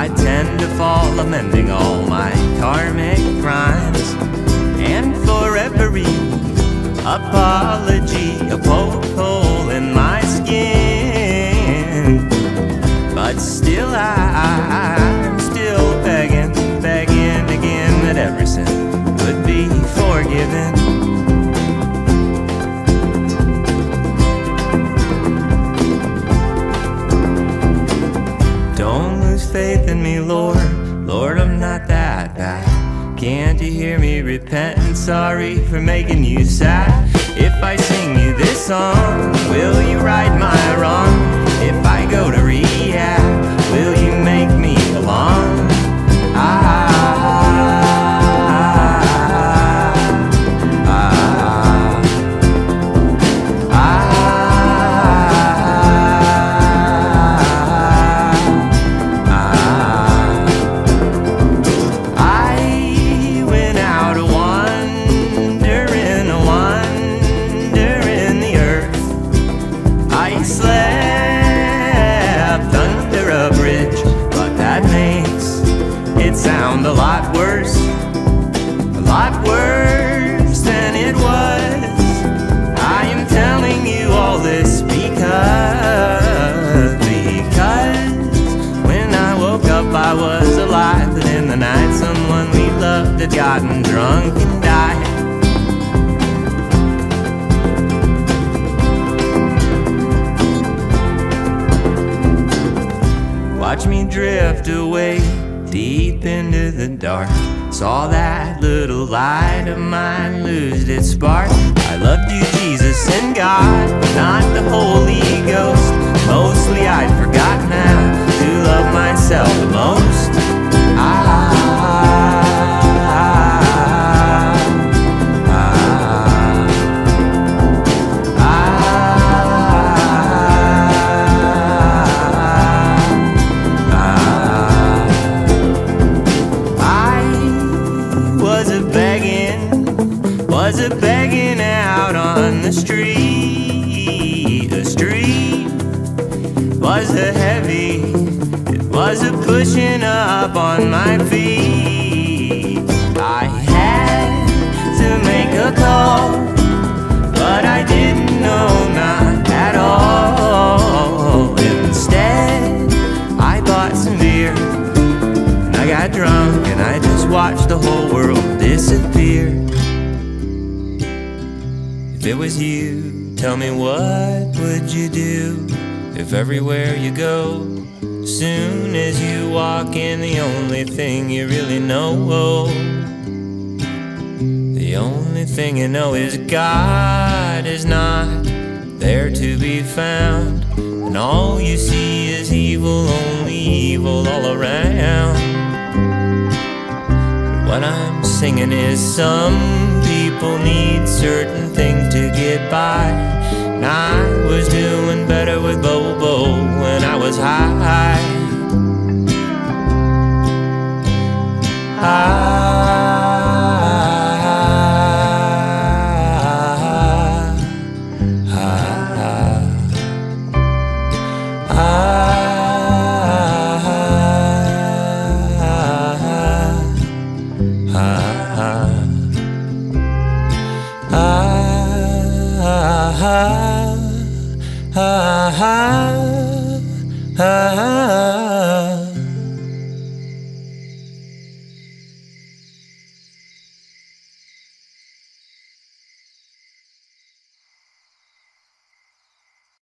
I tend to fall lamenting all my karmic crimes, and for every apology a poke hole in my skin. But still I'm still begging again that every sin could be forgiven. Faith in me, Lord, I'm not that bad. Can't you hear me repent and sorry for making you sad? If I sing you this song, will you right my wrong? If I go to rehab, will you make me belong? Sound a lot worse than it was. I am telling you all this because when I woke up I was alive, but in the night someone we loved had gotten drunk and died. Watch me drift away deep into the dark. Saw that little light of mine lose its spark. I loved you, Jesus and God, but not the Holy Ghost. Mostly I'd forgotten how to love myself the most. Was a begging out on the street was a heavy, it was a pushing up on my feet. I had to make a call, but I didn't know, not at all. Instead, I bought some beer, and I got drunk, and I just watched the whole world disappear. If it was you, tell me what would you do? If everywhere you go, soon as you walk in, the only thing you really know, the only thing you know is God is not there to be found, and all you see is evil, only evil all around. But what I'm singing is some people need certain things to get by, and I was doing better with Bobo when I was high.